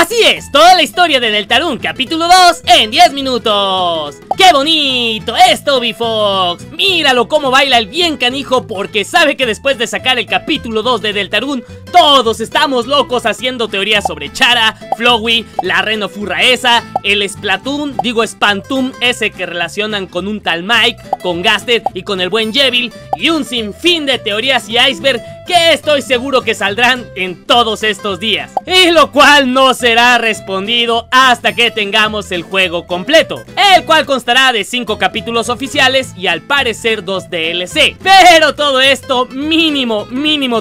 Así es, toda la historia de Deltarune capítulo 2 en 10 minutos. ¡Qué bonito es Toby Fox! Míralo cómo baila el bien canijo, porque sabe que después de sacar el capítulo 2 de Deltarune, todos estamos locos haciendo teorías sobre Chara, Flowey, la renofurra esa, el Spamton ese que relacionan con un tal Mike, con Gaster y con el buen Jevil, y un sinfín de teorías y iceberg que estoy seguro que saldrán en todos estos días, y lo cual no será respondido hasta que tengamos el juego completo, el cual constará de 5 capítulos oficiales y al parecer 2 DLC, pero todo esto mínimo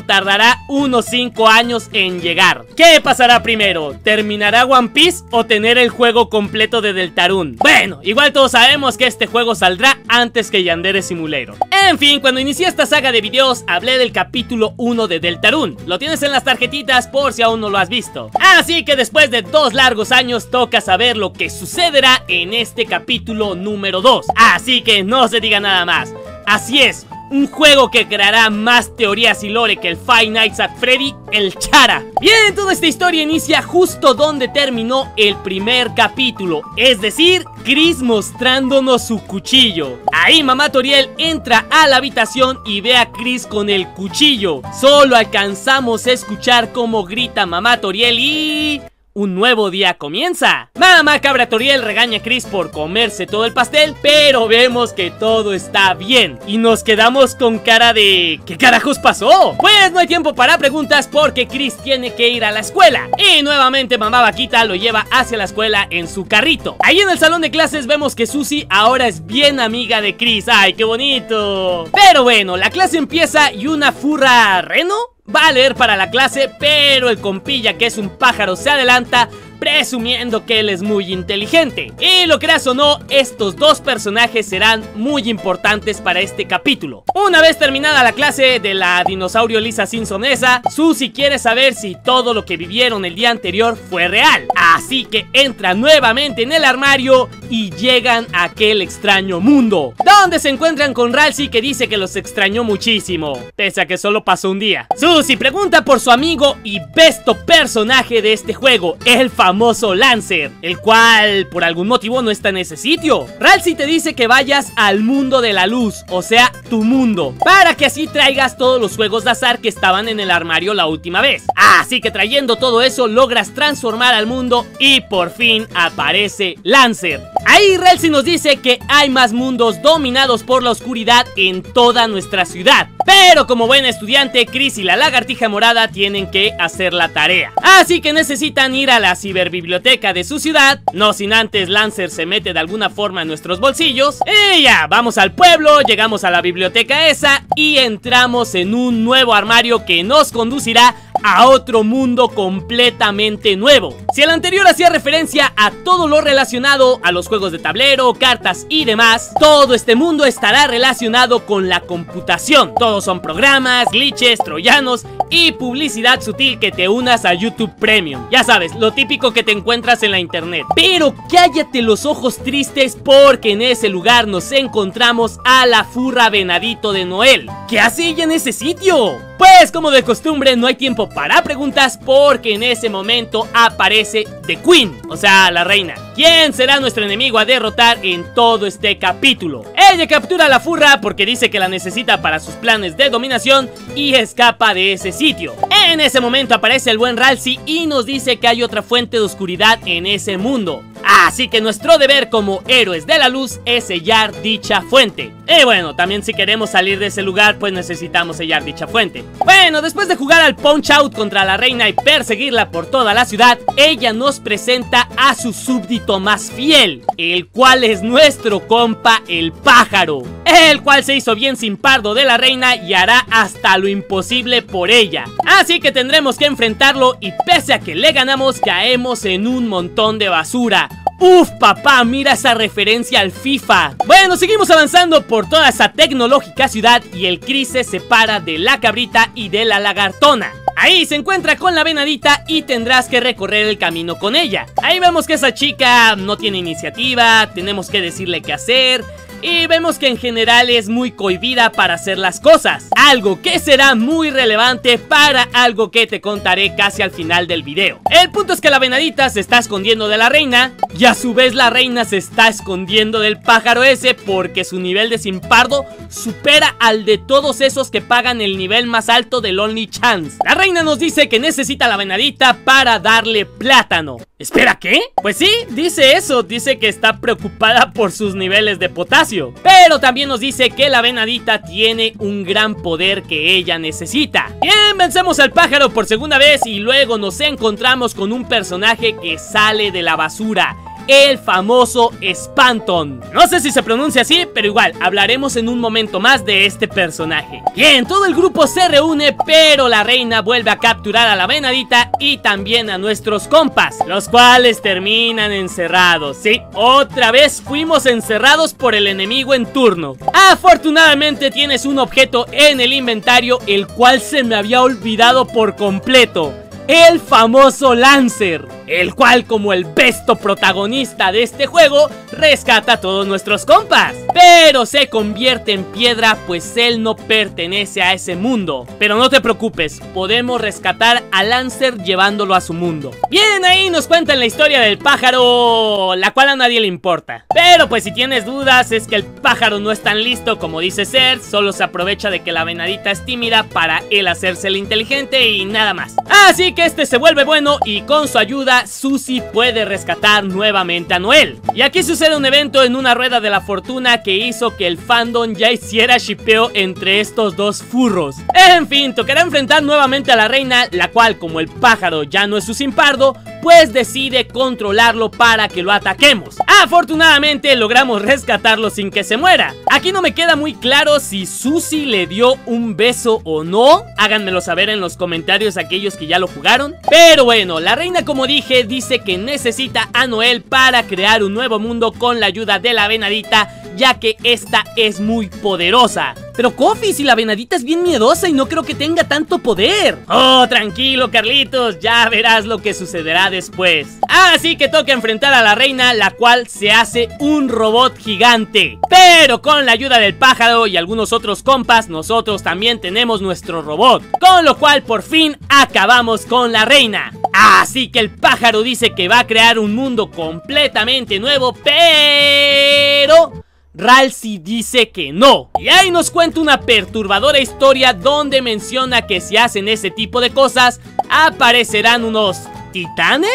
tardará unos 5 años en llegar. ¿Qué pasará primero? ¿Terminará One Piece o tener el juego completo de Deltarune? Bueno, igual todos sabemos que este juego saldrá antes que Yandere Simulator. En fin, cuando inicié esta saga de videos hablé del capítulo 1 de Deltarune, lo tienes en las tarjetitas por si aún no lo has visto. Así que después de 2 largos años toca saber lo que sucederá en este capítulo número 2, así que no se diga nada más. Así es, un juego que creará más teorías y lore que el Five Nights at Freddy, el Chara. Bien, toda esta historia inicia justo donde terminó el primer capítulo, es decir, Chris mostrándonos su cuchillo. Ahí mamá Toriel entra a la habitación y ve a Chris con el cuchillo. Solo alcanzamos a escuchar cómo grita mamá Toriel y... un nuevo día comienza. Mamá Cabra Toriel regaña a Chris por comerse todo el pastel, pero vemos que todo está bien y nos quedamos con cara de... ¿qué carajos pasó? Pues no hay tiempo para preguntas porque Chris tiene que ir a la escuela, y nuevamente mamá Vaquita lo lleva hacia la escuela en su carrito. Ahí en el salón de clases vemos que Susie ahora es bien amiga de Chris. ¡Ay, qué bonito! Pero bueno, la clase empieza y una furra reno va a leer para la clase, pero el compilla, que es un pájaro, se adelanta presumiendo que él es muy inteligente. Y lo creas o no, estos dos personajes serán muy importantes para este capítulo. Una vez terminada la clase de la dinosaurio Lisa Simpson esa, Susie quiere saber si todo lo que vivieron el día anterior fue real, así que entra nuevamente en el armario y llegan a aquel extraño mundo, donde se encuentran con Ralsei, que dice que los extrañó muchísimo, pese a que solo pasó un día. Susie pregunta por su amigo y besto personaje de este juego, el famoso Lancer, el cual por algún motivo no está en ese sitio. Ralsei te dice que vayas al mundo de la luz, o sea, tu mundo, para que así traigas todos los juegos de azar que estaban en el armario la última vez. Así que trayendo todo eso logras transformar al mundo y por fin aparece Lancer. Ahí Ralsei nos dice que hay más mundos dominados por la oscuridad en toda nuestra ciudad, pero como buen estudiante, Chris y la lagartija morada tienen que hacer la tarea, así que necesitan ir a la ciberbiblioteca de su ciudad, no sin antes Lancer se mete de alguna forma en nuestros bolsillos. Y ya, vamos al pueblo, llegamos a la biblioteca esa y entramos en un nuevo armario que nos conducirá a otro mundo completamente nuevo. Si el anterior hacía referencia a todo lo relacionado a los juegos de tablero, cartas y demás, todo este mundo estará relacionado con la computación. Todos son programas, glitches, troyanos y publicidad sutil que te unas a YouTube Premium. Ya sabes, lo típico que te encuentras en la internet. Pero cállate los ojos tristes, porque en ese lugar nos encontramos a la furra venadito de Noel. ¿Qué hace ella en ese sitio? Pues como de costumbre no hay tiempo para preguntas, porque en ese momento aparece The Queen, o sea, la reina, quien será nuestro enemigo a derrotar en todo este capítulo. Ella captura a la furra porque dice que la necesita para sus planes de dominación y escapa de ese sitio. En ese momento aparece el buen Ralsei y nos dice que hay otra fuente de oscuridad en ese mundo, así que nuestro deber como héroes de la luz es sellar dicha fuente. Y bueno, también si queremos salir de ese lugar, pues necesitamos sellar dicha fuente. Bueno, después de jugar al Punch Out contra la reina y perseguirla por toda la ciudad, ella nos presenta a su súbdito más fiel, el cual es nuestro compa el pájaro, el cual se hizo bien sin pardo de la reina y hará hasta lo imposible por ella. Así que tendremos que enfrentarlo y pese a que le ganamos, caemos en un montón de basura. Uf, papá, mira esa referencia al FIFA. Bueno, seguimos avanzando por toda esa tecnológica ciudad y el Chris se separa de la cabrita y de la lagartona. Ahí se encuentra con la venadita y tendrás que recorrer el camino con ella. Ahí vemos que esa chica no tiene iniciativa, tenemos que decirle qué hacer, y vemos que en general es muy cohibida para hacer las cosas. algo que será muy relevante para algo que te contaré casi al final del video. El punto es que la venadita se está escondiendo de la reina y a su vez la reina se está escondiendo del pájaro ese porque su nivel de simpardo supera al de todos esos que pagan el nivel más alto del Only Chance. La reina nos dice que necesita la venadita para darle plátano. ¿Espera qué? Pues sí, dice eso, dice que está preocupada por sus niveles de potasio, pero también nos dice que la venadita tiene un gran poder que ella necesita. Bien, vencemos al pájaro por segunda vez y luego nos encontramos con un personaje que sale de la basura, el famoso Spamton. No sé si se pronuncia así, pero igual, hablaremos en un momento más de este personaje. Bien, todo el grupo se reúne, pero la reina vuelve a capturar a la venadita y también a nuestros compas, los cuales terminan encerrados. Sí, otra vez fuimos encerrados por el enemigo en turno. Afortunadamente tienes un objeto en el inventario, el cual se me había olvidado por completo. El famoso Lancer, el cual, como el besto protagonista de este juego, rescata a todos nuestros compas, pero se convierte en piedra, pues él no pertenece a ese mundo. Pero no te preocupes, podemos rescatar a Lancer llevándolo a su mundo. Bien, ahí nos cuentan la historia del pájaro, la cual a nadie le importa. Pero pues si tienes dudas, es que el pájaro no es tan listo como dice ser, solo se aprovecha de que la venadita es tímida para él hacerse el inteligente y nada más. Así que este se vuelve bueno y con su ayuda Susie puede rescatar nuevamente a Noel. Y aquí sucede un evento en una rueda de la fortuna que hizo que el fandom ya hiciera shippeo entre estos dos furros. En fin, tocará enfrentar nuevamente a la reina, la cual, como el pájaro ya no es su simpardo, pues decide controlarlo para que lo ataquemos. Afortunadamente logramos rescatarlo sin que se muera. Aquí no me queda muy claro si Susie le dio un beso o no. Háganmelo saber en los comentarios aquellos que ya lo jugaron. Pero bueno, la reina, como dije, dice que necesita a Noel para crear un nuevo mundo con la ayuda de la venadita, ya que esta es muy poderosa. Pero Coffee, si la venadita es bien miedosa y no creo que tenga tanto poder. Oh, tranquilo Carlitos, ya verás lo que sucederá después. Así que toca enfrentar a la reina, la cual se hace un robot gigante, pero con la ayuda del pájaro y algunos otros compas, nosotros también tenemos nuestro robot, con lo cual por fin acabamos con la reina. Así que el pájaro dice que va a crear un mundo completamente nuevo, pero Ralsi dice que no. Y ahí nos cuenta una perturbadora historia donde menciona que si hacen ese tipo de cosas, aparecerán unos titanes.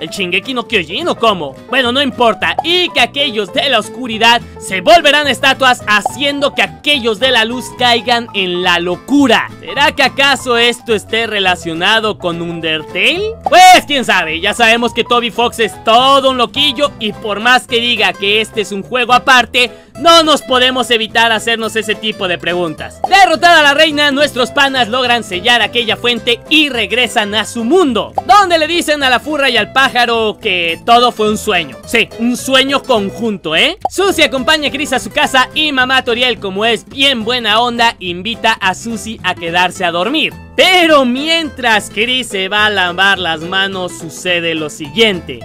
¿El Shingeki no Kyojin o cómo? Bueno, no importa. Y que aquellos de la oscuridad se volverán estatuas, haciendo que aquellos de la luz caigan en la locura. ¿Será que acaso esto esté relacionado con Undertale? Pues quién sabe, ya sabemos que Toby Fox es todo un loquillo, y por más que diga que este es un juego aparte, no nos podemos evitar hacernos ese tipo de preguntas. Derrotada a la reina, nuestros panas logran sellar aquella fuente y regresan a su mundo, donde le dicen a la furra y al pájaro que todo fue un sueño. Sí, un sueño conjunto, ¿eh? Susie acompaña a Chris a su casa y mamá Toriel, como es bien buena onda, invita a Susie a quedarse a dormir. Pero mientras Chris se va a lavar las manos, sucede lo siguiente.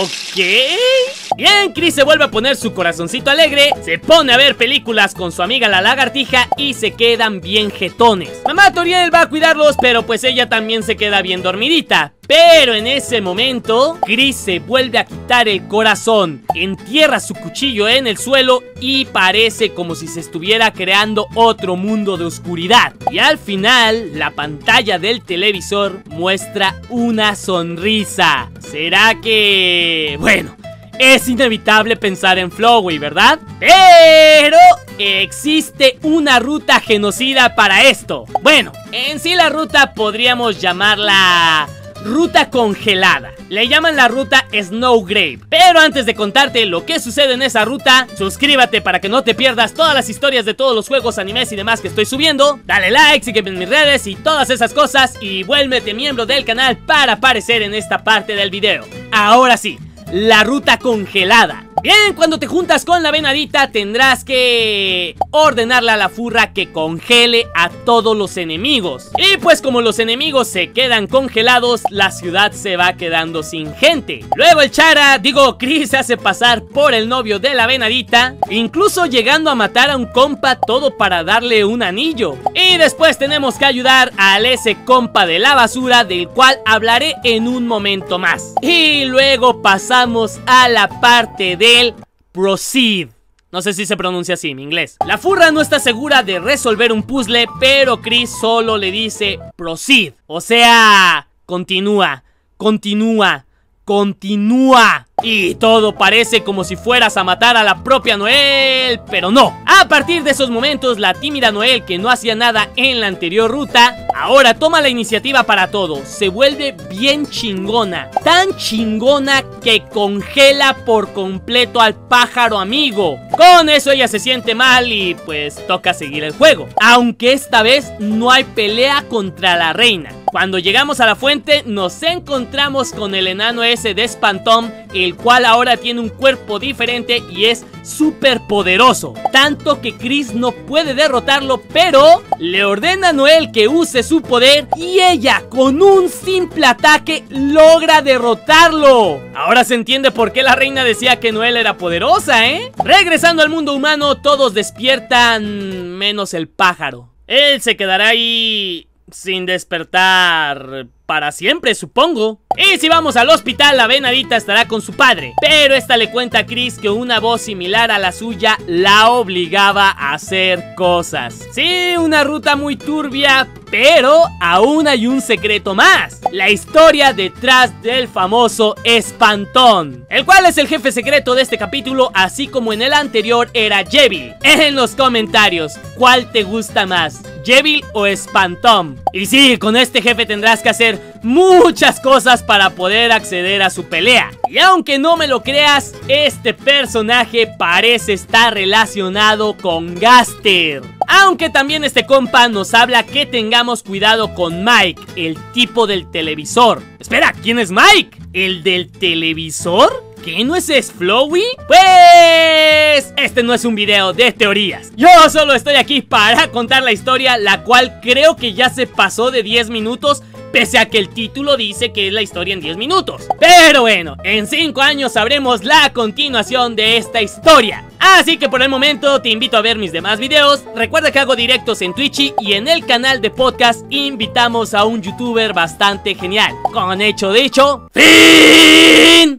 Ok. Bien, Chris se vuelve a poner su corazoncito alegre, se pone a ver películas con su amiga la lagartija y se quedan bien jetones. Mamá Toriel va a cuidarlos, pero pues ella también se queda bien dormidita. Pero en ese momento, Chris se vuelve a quitar el corazón, entierra su cuchillo en el suelo y parece como si se estuviera creando otro mundo de oscuridad. Y al final, la pantalla del televisor muestra una sonrisa. ¿Será que... bueno, es inevitable pensar en Flowey, ¿verdad? Pero existe una ruta genocida para esto. Bueno, en sí la ruta podríamos llamarla ruta congelada. Le llaman la ruta Snowgrave. Pero antes de contarte lo que sucede en esa ruta, suscríbete para que no te pierdas todas las historias de todos los juegos, animes y demás que estoy subiendo. Dale like, sígueme en mis redes y todas esas cosas, y vuélvete miembro del canal para aparecer en esta parte del video. Ahora sí, la ruta congelada. Bien, cuando te juntas con la venadita tendrás que ordenarle a la furra que congele a todos los enemigos. Y pues como los enemigos se quedan congelados, la ciudad se va quedando sin gente. Luego el Chara, Chris, se hace pasar por el novio de la venadita, incluso llegando a matar a un compa, todo para darle un anillo. Y después tenemos que ayudar al ese compa de la basura, del cual hablaré en un momento más. Y luego pasamos a la parte del proceed. No sé si se pronuncia así en inglés. La furra no está segura de resolver un puzzle, pero Chris solo le dice proceed. O sea, continúa, continúa, continúa. Y todo parece como si fueras a matar a la propia Noel, pero no. A partir de esos momentos, la tímida Noel, que no hacía nada en la anterior ruta, ahora toma la iniciativa para todo. Se vuelve bien chingona, tan chingona que congela por completo al pájaro amigo. Con eso ella se siente mal y pues toca seguir el juego, aunque esta vez no hay pelea contra la reina. Cuando llegamos a la fuente nos encontramos con el enano ese de Spamton, el cual ahora tiene un cuerpo diferente y es súper poderoso, tanto que Chris no puede derrotarlo, pero le ordena a Noel que use su poder y ella con un simple ataque logra derrotarlo. Ahora se entiende por qué la reina decía que Noel era poderosa, ¿eh? Regresando al mundo humano, todos despiertan menos el pájaro. Él se quedará ahí sin despertar para siempre, supongo. Y si vamos al hospital, la venadita estará con su padre, pero esta le cuenta a Chris que una voz similar a la suya la obligaba a hacer cosas. Sí, una ruta muy turbia, pero aún hay un secreto más: la historia detrás del famoso Spamton, el cual es el jefe secreto de este capítulo, así como en el anterior era Jevil. En los comentarios, ¿cuál te gusta más? ¿Jevil o Spamton? Y sí, con este jefe tendrás que hacer muchas cosas para poder acceder a su pelea. Y aunque no me lo creas, este personaje parece estar relacionado con Gaster. Aunque también este compa nos habla que tengamos cuidado con Mike, el tipo del televisor. Espera, ¿quién es Mike? ¿El del televisor? ¿Qué no es Flowey? Pues este no es un video de teorías. Yo solo estoy aquí para contar la historia, la cual creo que ya se pasó de 10 minutos. Pese a que el título dice que es la historia en 10 minutos. Pero bueno, en 5 años sabremos la continuación de esta historia. Así que por el momento te invito a ver mis demás videos. Recuerda que hago directos en Twitch y en el canal de podcast invitamos a un youtuber bastante genial. Con hecho dicho, ¡fin!